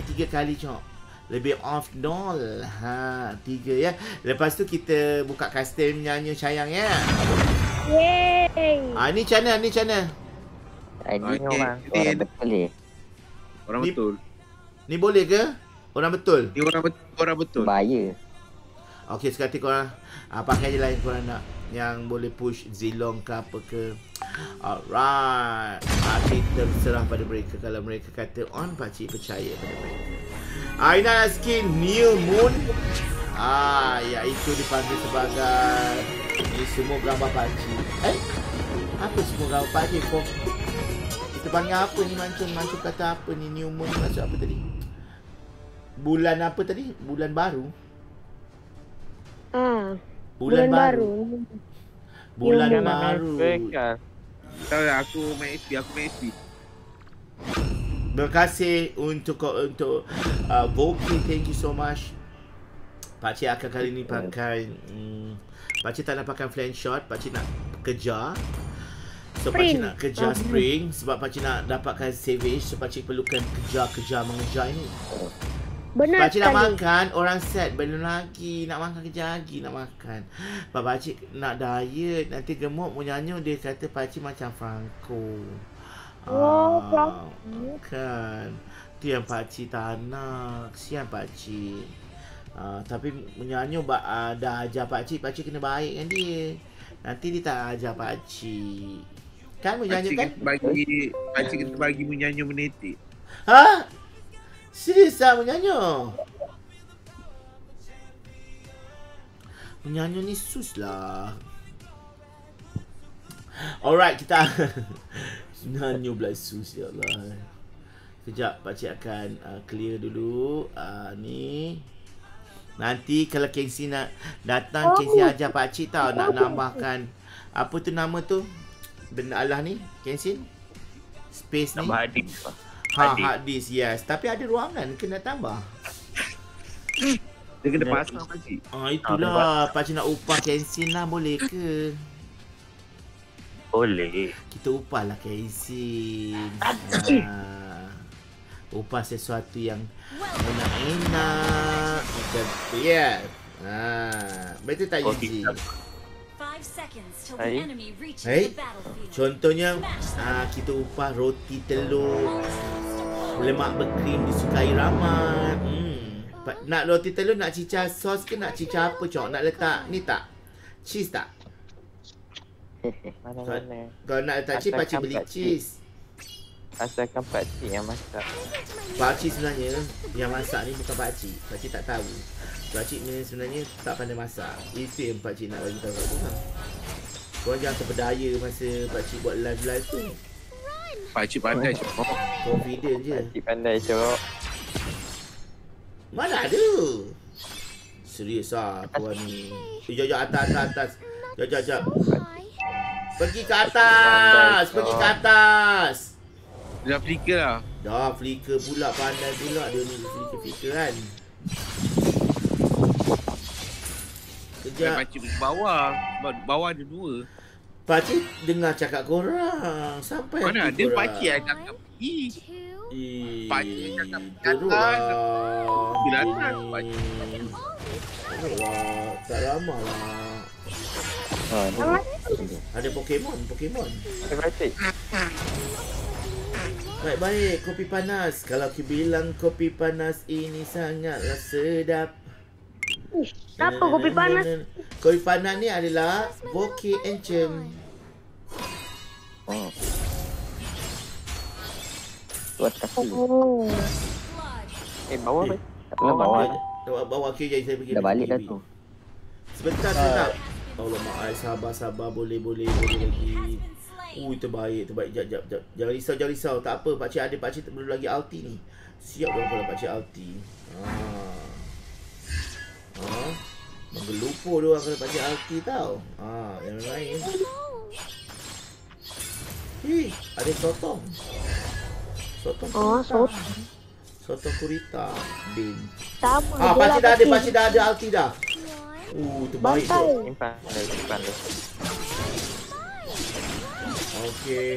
ada 3 kali, cok. Lebih off doll. Ha, 3 ya. Lepas tu kita buka custom nyanyi sayang ya. Yeay. Ha, ni channel, ni channel. Tadi orang betul ni. Orang betul. Ni boleh ke? Orang betul. Ni orang betul. Bahaya. Okey, sekarang korang pakai je lain korang nak. Yang boleh push zilong ke apa ke. Alright. Pakcik terserah pada mereka. Kalau mereka kata on, pakcik percaya pada mereka. Aina nak skin New Moon. Iaitu dipanggil sebagai ini semua gambar pakcik. Apa semua gambar pakcik? Kita panggil apa ni Mancun? Mancun kata apa ni? New Moon maksud apa tadi? Bulan apa tadi? Bulan baru? Bulan baru. Tahu tak aku main SP. Terima kasih untuk Voki, thank you so much. Pakcik akan kali ni pakai pakcik tak nak pakai flank shot, pakcik nak kejar. So pakcik nak kejar spring sebab pakcik nak dapatkan savage, so pakcik perlukan mengejar ni. Benar. Pakcik nak makan, orang set belum lagi. Nak makan kerja lagi, nak makan. Pakcik nak diet, nanti gemuk munyanyo. Dia kata pakcik macam Franco. Kan. Itu yang pakcik tak nak. Kesian pakcik. Tapi munyanyo dah ajar pakcik, pakcik kena baik dengan dia. Nanti dia tak ajar pakcik. Kan munyanyo kan? Pakcik kena bagi munyanyo menetik. Ha? Serius lah Munyanyo. Munyanyo ni sus lah. Alright, kita Munyanyo pula sus, ya Allah. Sekejap pakcik akan clear dulu ni. Nanti kalau Kensi nak datang, Kensi ajar pakcik tau. Nak nambahkan apa tu nama tu benda Allah ni Kensi space ni. Nambah adik. Hard disk, yes. Tapi ada ruangan kena tambah. Dia kena pasang pakcik. Itulah. Pakcik nak upah Kensin lah, boleh ke? Boleh. Kita upah lah Kensin. Upah sesuatu yang enak-enak. Ya. Betul tak Yuzi? Contohnya kita upah roti telur lemak berkrim disukai ramai. Nak roti telur, nak cicah sos ke, nak cicah apa cok? Nak letak ni tak? Cheese tak? Kalau nak letak cheese, pakcik beli cheese. Asalkan pakcik yang masak. Pakcik sebenarnya yang masak ni bukan pakcik. Pakcik tak tahu. Pakcik ni sebenarnya tak pandai masak. Itu yang pakcik nak bagi tahu kat korang. Korang jangan terpedaya masa pakcik buat live-live tu. Pakcik pandai cok. Confident je. Pakcik pandai cok. Mana ada? Serius lah korang ni. Atas. Sekejap. Pergi ke atas. Dah flicker lah. Dah flicker pula, pandai pula dia ni flicker kan. Sekejap. Pakcik pergi bawah. Bawah ada 2. Pakcik dengar cakap korang. Sampai mana ada pakcik yang cakap pergi. Pakcik yang cakap pergi. Bilangan pakcik. Tak ramah lah. Ada Pokemon. Ada pakcik. Baik-baik, kopi panas. Kalau aku bilang kopi panas ini sangatlah sedap. Apa kopi panas? Kopi panas ni adalah Voki Encem. Bawah. Bawah ke jadi saya pergi. Dah balik dah tu. Sebentar sedap. Allah maaf, sabar-sabar, boleh lagi. Terbaik. Jap. Jangan risau. Tak apa, pakcik ada. Pakcik tak perlu lagi ulti ni. Siap dah kalau pakcik ulti. Menggelupur dia orang kalau pakcik ulti tau. Yang lain. Ada sotong. Sotong kurita. Bin. Pakcik dah ada ulti dah. Terbaik tu. Simpan. Okey.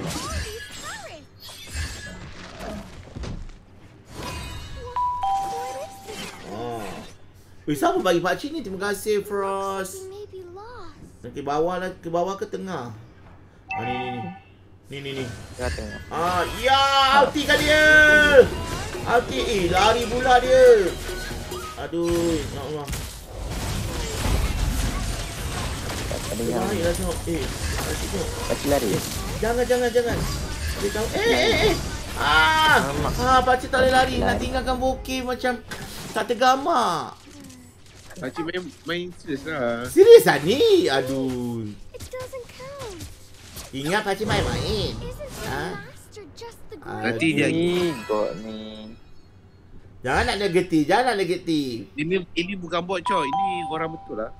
Siapa bagi pakcik ni? Terima kasih Frost. Ke bawah lah, ke bawah ke tengah? Ah, ni. Ke tengah. Ah, ya, ulti kan dia. Ulti, lari pula dia. Aduh, ya Allah. Lari tengok. Pakcik lari. Jangan. Dia tahu. Pakcik tak boleh lari. Nak tinggalkan bokeh macam tak tergamak. Pakcik main serius lah. Serius lah ni? Aduh. Ingat pakcik main-main. Nanti dia ikut ni. Jangan nak negatif. Ini bukan bot coy. Ini orang betul lah.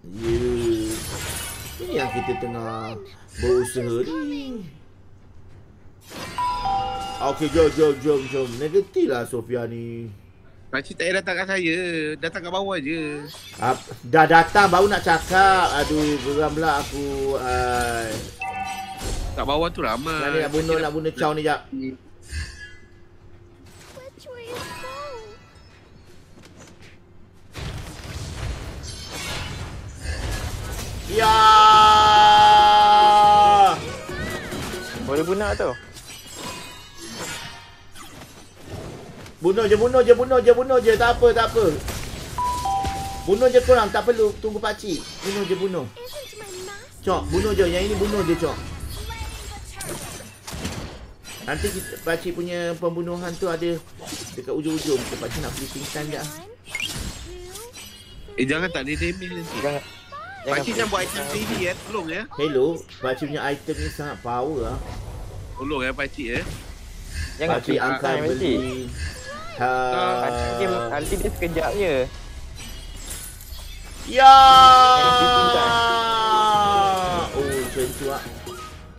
Ini yang kita tengah berusaha ni. Okey, jom. Negatif lah Sofia ni. Pakcik tak payah datang kat saya. Datang kat bawah je. Dah datang baru nak cakap. Aduh, geram pula aku. Kat bawah tu ramai. Nak bunuh caw ni jap. Ya. Boleh bunuh tu. Bunuh je. Tak apa. Bunuh je korang, tak perlu tunggu pakcik. Bunuh je. Cok, bunuh je. Yang ini bunuh je, cok. Nanti kita, pakcik punya pembunuhan tu ada dekat ujung-ujung. Pakcik nak flippingkan dah. Jangan tak ada damage nanti. Jangan. Pakcik jangan buat item TV ya, tolong ya. Hello, pakcik punya item ni sangat power lah. Tolong ya pakcik ya. Jangan pakcik angkat beli. Nanti dia sekejap je. Ya. Oh, macam tu lah.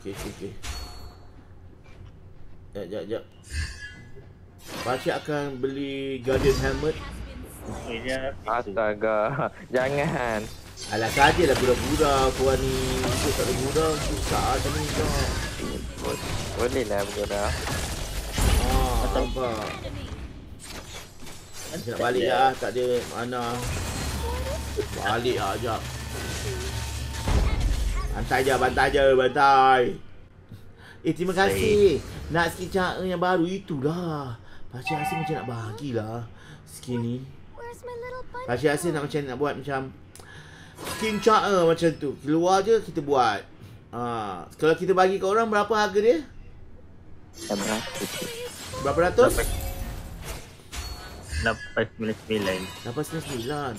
Okay. Sekejap. Pakcik akan beli Guardian Helmet. Astaga. Jangan. Alah sajalah gurau-gurau korang ni. Kau tak ada gurau, susah macam ni kau. Boleh lah gurau. Haa, sabar. Nak balik lah, tak ada mana. Balik lah sekejap. Bantai je. Terima kasih. Nak skin cara yang baru itulah. Pakcik rasa macam nak bahagilah skin ni. Pakcik rasa nak buat macam skin cara macam tu. Keluar je kita buat. Kalau kita bagi kat orang, berapa harga dia? Berapa ratus? 899. 899. Terbaik lah.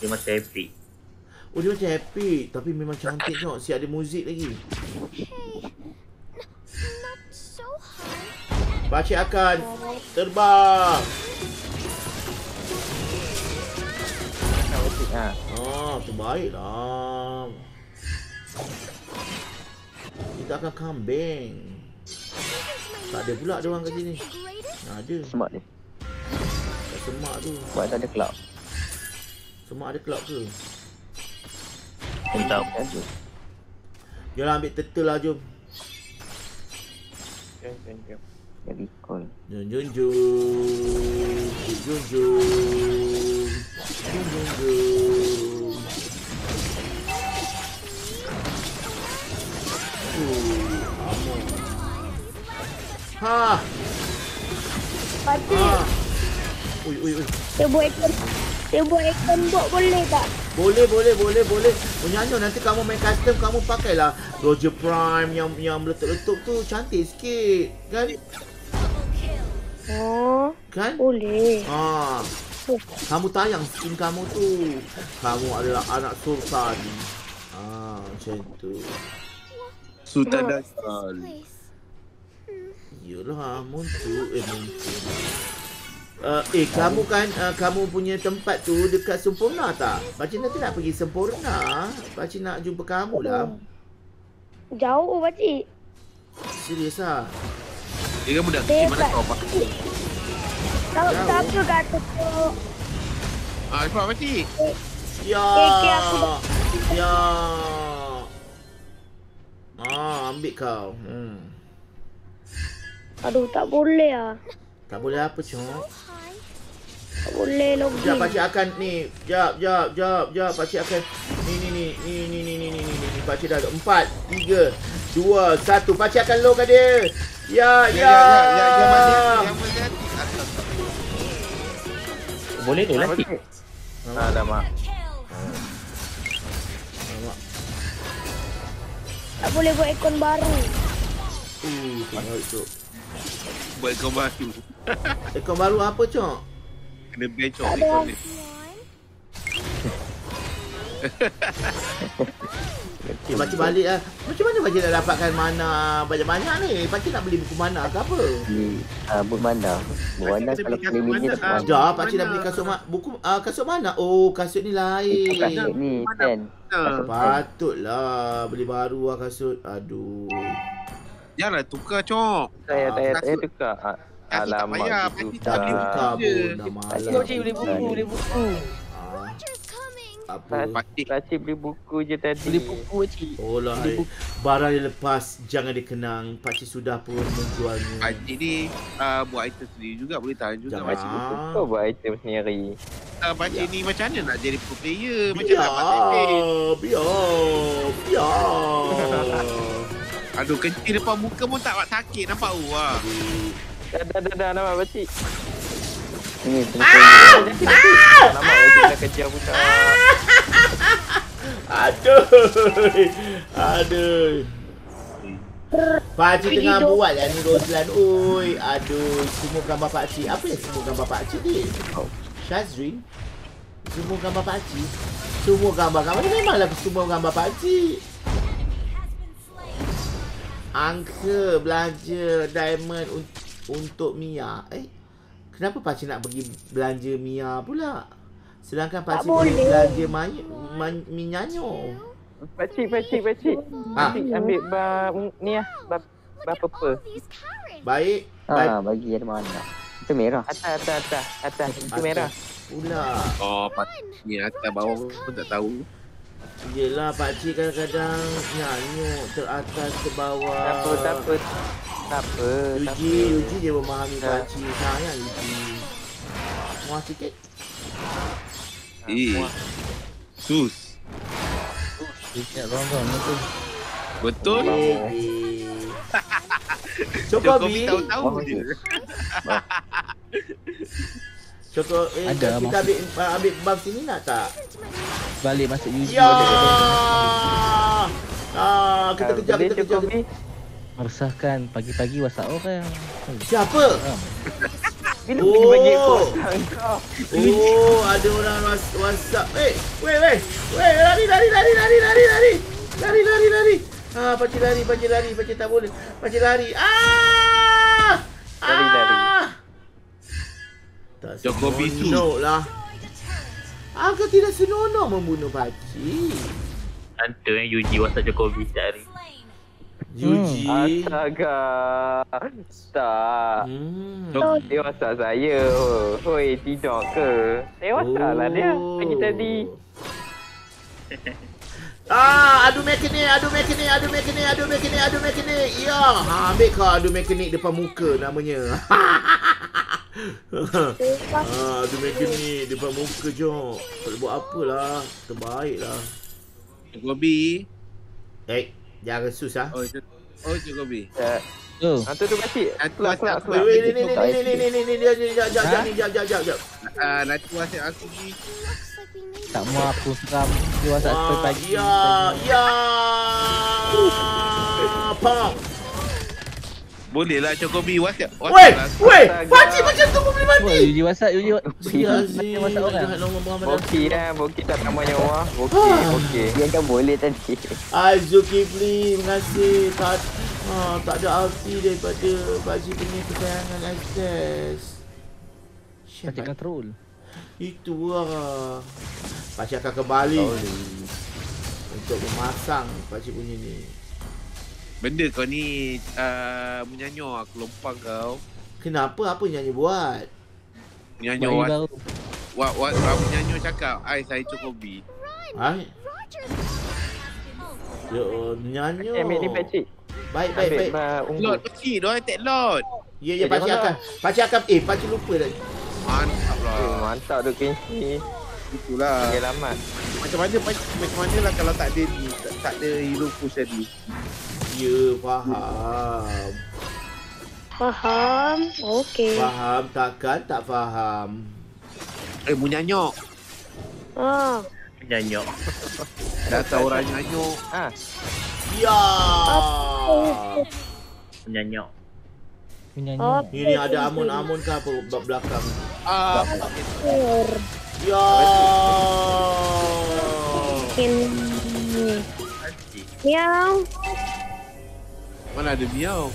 Dia macam happy. Oh, dia macam happy. Tapi memang cantik tau. Siap ada muzik lagi. Pakcik akan terbang. Terbaik lah. Kita akan kambing. Tak ada pula diorang kat sini. Ada semak ni. Tak semak tu. Sebab tak ada kelab. Semak ada kelab ke? Entah. Jomlah ambil turtle lah, jom. Jom. Jadi call. Jom. Amor. Ha. Pakcik. Ui. Dia buat ikon bot boleh tak? Boleh. Menyanyo nanti kamu main custom, kamu pakailah Roger Prime yang meletup-letup tu cantik sikit, kan? Oh, kan? Boleh. Kamu tayang skin kamu tu. Kamu adalah anak sultan. Macam tu. Sultan Dasar. Yolah, muncul. Kamu kan, kamu punya tempat tu dekat Sempurna tak? Pakcik nanti nak pergi Sempurna. Pakcik nak jumpa kamu lah. Jauh pakcik. Serius lah. Dia kan budak kecil, mana kau pakcik? Tak apa kata tu. Cepat pakcik. Ya. Ambil kau. Aduh, tak boleh lah. Tak boleh apa, cok? Tak boleh login. Sekejap, pakcik akan ni. Sekejap. Pakcik akan. Ni. Pakcik dah ada 4, 3, 2, 1. Pakcik akan logkan dia. Ya. Boleh tu lagi. Alamak. Tak boleh buat ikon baru. Tengok cok. Buat ikon baru. Ikon baru apa cok? Kena ban cok ikon ni. Pakcik balik lah. Macam mana pakcik nak dapatkan mana banyak-banyak ni? Pakcik nak beli buku mana ke apa? Buku mana kalau keliminnya tak mana. Dah pakcik dah beli kasut buku kasut mana? Oh kasut ni lain. Kasut ni kan. Patutlah beli baru lah kasut. Aduh. Janganlah tukar cok. Saya tukar. Alamak. Tukar pun dah malas. Pakcik beli buku. Pakcik beli buku je tadi. Beli buku pakcik. Oh lah. Barang yang lepas jangan dikenang. Pakcik sudah pun menjualnya. Pakcik ni buat item sendiri juga. Boleh tahan juga. Pakcik betul kau buat item sendiri. Pakcik ni macam mana nak jadi pro player? Macam mana dapat item? Biar. Aduh kencing depan muka pun tak sakit. Nampak uang. Dah nampak pakcik. Ni nak kerja budak. Aduh. Pakcik tengah buat lah ni Roslan. Oi, aduh, semua gambar pakcik. Apa yang semua gambar pakcik ni? Shazri. Semua gambar pakcik. Semua gambar ni memanglah semua gambar pakcik. Angka belanja diamond untuk Mia. Kenapa pakcik nak pergi belanja Mia pula? Sedangkan pakcik boleh belanja Minyanyo. Pakcik. Pakcik ambil ni lah. Bar purple. Baik. Bagi ada mana. Itu merah. Atas. Itu merah. Pula. Oh, pakcik ni atas bawah pun tak tahu. Yelah, pakcik kadang-kadang nyanyuk teratas ke bawah. Tak apa. Yuji dia memahami pakcik. Sayang Yuji. Muah sikit. Sus. Sikit ronggang betul. Betul? Jokowi tahu-tahu dia. Jokowi, kita ambil bab sini nak tak? Balik masuk Yuji. Kita kejap. Meresahkan pagi-pagi WhatsApp orang. Siapa? Bila pergi bagi kos kau? Oh, ada orang WhatsApp. Weh, lari. Ah, pakcik lari. Pakcik tak boleh. Pakcik lari. Lari. Jokowi senoklah. Aku tidak senonoh membunuh pakcik. Tentu yang Yuji WhatsApp Jokowi cari. Yuji. Astaga. Tak. Dia WhatsApp saya. Hoi, tidur ke? Saya WhatsApp lah dia pagi tadi. Adu mekanik. Ya, ambil kau adu mekanik depan muka namanya. Adu mekanik depan muka jom. Kalau buat apalah, terbaiklah. Gobi. Jangan susah. Oh, Jokowi. Hantu tu pakcik. Aku. Ni. Nanti WhatsApp aku ni. Tak mahu aku seram. Dia WhatsApp aku pagi. Ya. Pop. Bolehlah Jokowi WhatsApp. Weh. Pakcik macam tu boleh mati. Yuji WhatsApp. WhatsApp orang. Okey dah. Okey tak nama nyawa. Okey. Dia kan boleh tadi. Zulkifli. Terima kasih. Tak ada arti daripada pakcik punya kesayangan akses. Pakcik kontrol. Itu lah. Pakcik akan kembali. Untuk memasang pakcik punya ni. Benda kau ni menyanyo aku lompang kau. Kenapa? Apa nyanyo buat? Menyanyo cakap, saya Jokowi. Hai? Yo, menyanyo. Ni pakcik. Baik. Lord pakcik, dia orang take Lord. Ya, pakcik akan. Pakcik lupa dah. Mantap lah. Mantap tu Kenshi. Itulah. Pengalaman. Macam mana lah kalau tak ada hero push tadi. Ya, faham. Okey. Faham takkan tak faham. Munyanyok. Ah. Munyanyok. Dah tahu orang nyanyok. Ha. Ya. Munyanyok. Munyanyok. Ini ada amun-amun ke apa belakang? Ah. Ya. Miau. Mana ada miau?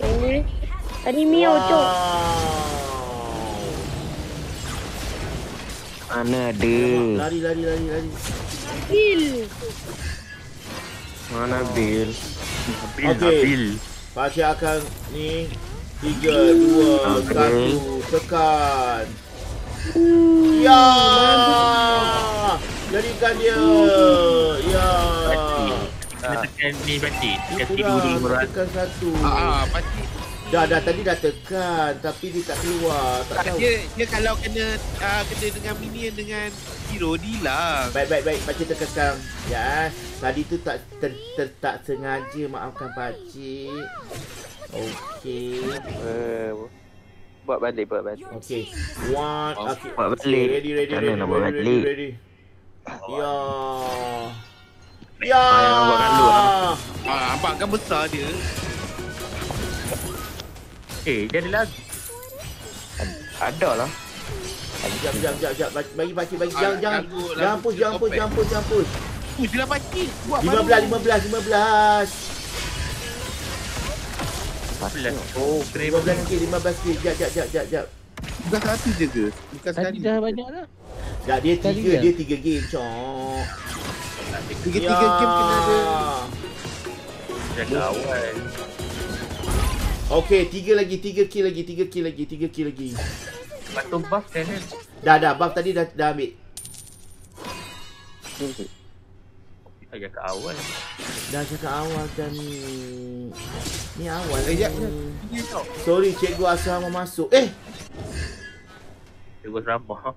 Ini. Tadi miau cok. Mana ada? Lari. Bil. Mana bil? Bil. Pasti akan ni 3, 2, 1 tekan. Ya. Jadikan dia. Ya. Kena tekan ni pati. Tekan duri berat. Tekan satu. Pati. Dah tadi dah tekan tapi dia tak keluar. Tak tahu. Dia kalau kena dengan minion dengan hero hilang. Baik pati tekan sekarang. Ya. Tadi tu tak sengaja, maafkan pati. Okey. Buat balik. Okey. One. Okay. Buat balik. Ready. Ya. Ya. Nampak kan besar dia. Dia ada lagi. Adalah. Jap. Bagi. Jangan push, jangan push. Pushlah pati. 15. 15. Oh, 15k. Jap. Bukan satu je ke? Bukan sekali. Dah banyak dah. Dah dia 3 game cok. 3 game kena ada. Jaga awal. Okey, 3k lagi. Patung buff channel. Dah buff tadi dah ambil. Dah jaga awal dan ni awal. Jap. Sorry cikgu asal mau masuk. Cikgu serabah.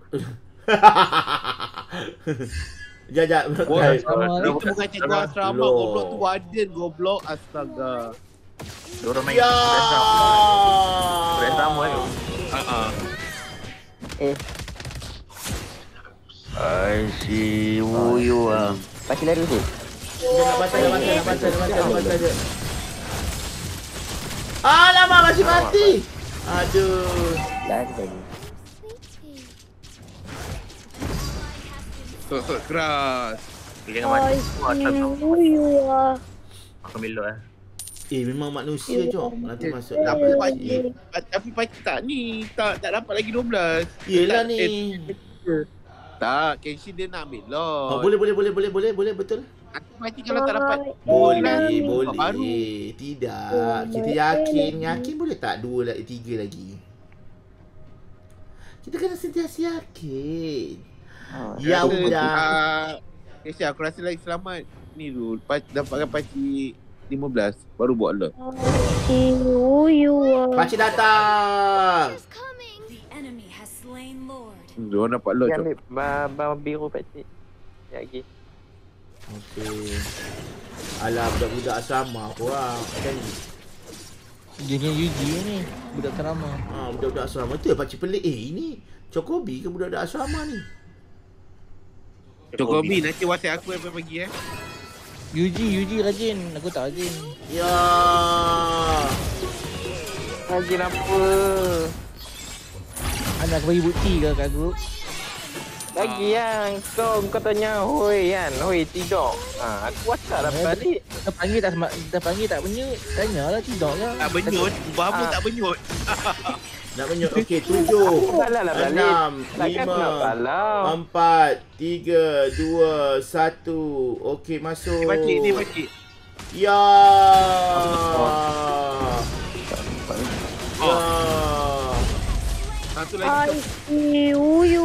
Jap. Itu bukan cikgu asrama, goblok tu warden goblok, astaga. Dorang main asrama. I see you ah. Pati lari tu. Nak batal je. Alamak, masih mati. Aduh. Lagi. Sok keras. Dia nak mati. Aku melok ah. Memang manusia cok. Nanti masuk. Tapi pagi tak ni. Tak dapat lagi 12. Yelah ni. Tak, Kenshi dia nak ambil lot. Boleh betul. Nanti kalau tak dapat boleh baru. Tidak. Kita yakin boleh tak 2 lagi 3 lagi. Kita kena sentiasa yakin. Ya udah. Kenshi aku rasa lagi selamat. Ni dulu dapatkan pakcik 15 baru buat lot. Pakcik datang. Diorang dapat lot cok. Ambil biru pakcik. Sekejap lagi. Okey. Alah, budak-budak asrama korang. Macam ni. Geng UG ni. Budak asrama. Budak-budak asrama. Itu pakcik pelik. Ini Cokobi ke budak-budak asrama ni? Cokobi. Nanti WhatsApp aku apa pagi UG rajin. Aku tak rajin. Ya. Rajin apa? Anak bagi bukti ke kat grup? Bagi yang kau tanya hoi kan. Hoi tidur. Aku WhatsApp dah balik. Dah panggil tak benyut. Tanyalah tidur ke. Tak benyut. Bahamu tak benyut. Nak benyut. Okey 7, 6, 5, 4, 3, 2, 1. Okey masuk. Pakcik. Ya. Satu lagi. Ai, uyu.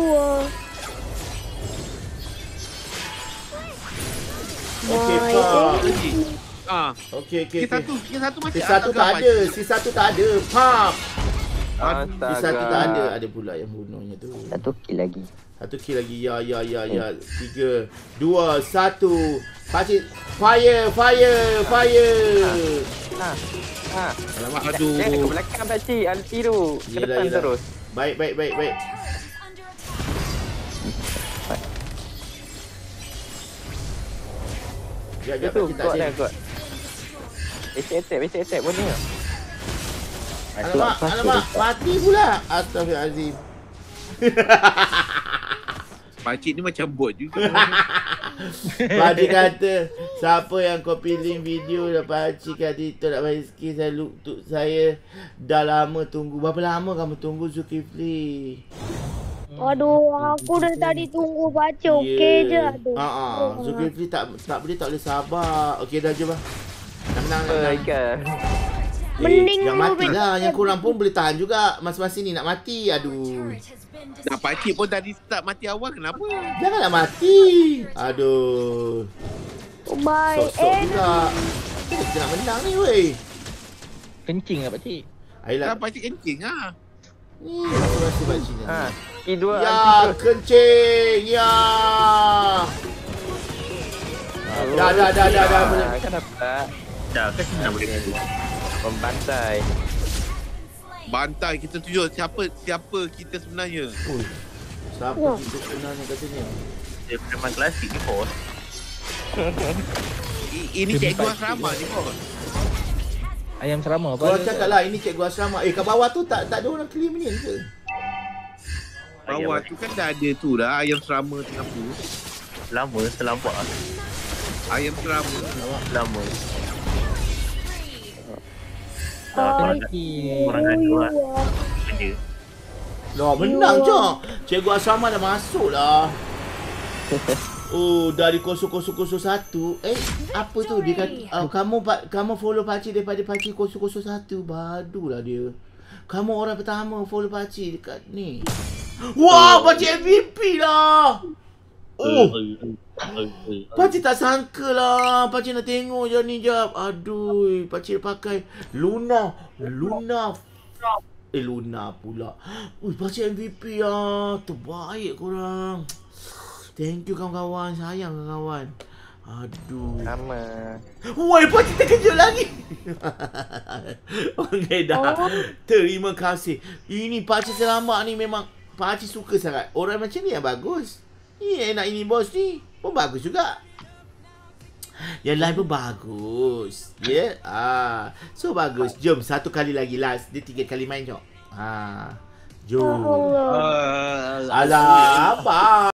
Okey, pak. Okey. Satu tak ada. Si satu tak ada. Pam. Kisah kita ada pula yang bunuhnya tu. Satu kill lagi. Satu kill lagi. Ya. 3, 2, 1. Pakcik. Fire. Ha. Alamak, aduh. Dia ke belakang pakcik. Alti tu. Ke depan terus. Baik. Sekejap, pakcik tak sini. Basic attack boleh tak? Alamak, mati pula. Astaghfirullahaladzim. Pakcik ni macam bot juga. Pakcik kata, siapa yang copy link video dah pakcik kata tolak rezeki saya untuk saya. Dah lama tunggu. Berapa lama kamu tunggu Zulkifli? Aduh, aku dari tadi tunggu baca okey je. Zulkifli tak boleh sabar. Okey dah, jom lah. Nak menang. Mending jangan matilah. Yang korang pun boleh tahan juga. Masing-masing ni nak mati. Aduh. Nak pakcik pun tadi start mati awal. Kenapa? Janganlah mati. Aduh. Sok-sok juga. Kita nak menang ni weh. Kencing lah pakcik. Ayolah. Pakcik kencing lah. Ni aku rasa pakcik ni. Ya kencing. Ya. Dah. Kan dapat. Dah kan kena boleh kencing. Bantai kita tunjuk siapa kita sebenarnya. Siapa kita sebenarnya katanya? Dia memang klasik ni bos. Ini cikgu asrama ni bos. Ayam asrama apa? Kau cakap lah ini cikgu asrama. Kat bawah tu tak ada orang clean ni ke? Bawah tu kan dah ada tu dah ayam asrama tengah tu. Lama terlambat. Ayam asrama lama. Lah menang je. Cikgu asrama dah masuk lah. Oh dari 0001. Apa tu dia kata kamu follow pakcik daripada pakcik 0001. Badulah dia. Kamu orang pertama follow pakcik dekat ni. Wah pakcik MVP lah. Oh. Pakcik tak sangka lah. Pakcik nak tengok je ni jap. Aduh, pakcik pakai Luna. Luna pula. Ui, pakcik MVP lah. Terbaik korang. Thank you kawan-kawan. Sayang kawan-kawan. Aduh. Sama. Woi, pakcik terkejut lagi. Okey dah. Terima kasih. Ini pakcik selamat ni memang pakcik suka sangat. Orang macam ni yang bagus. Ni enak ini bos ni pun bagus juga. Yang lain pun bagus. Ya. So bagus. Jom satu kali lagi last. Dia 3 kali main jom. Jom. Alah apa?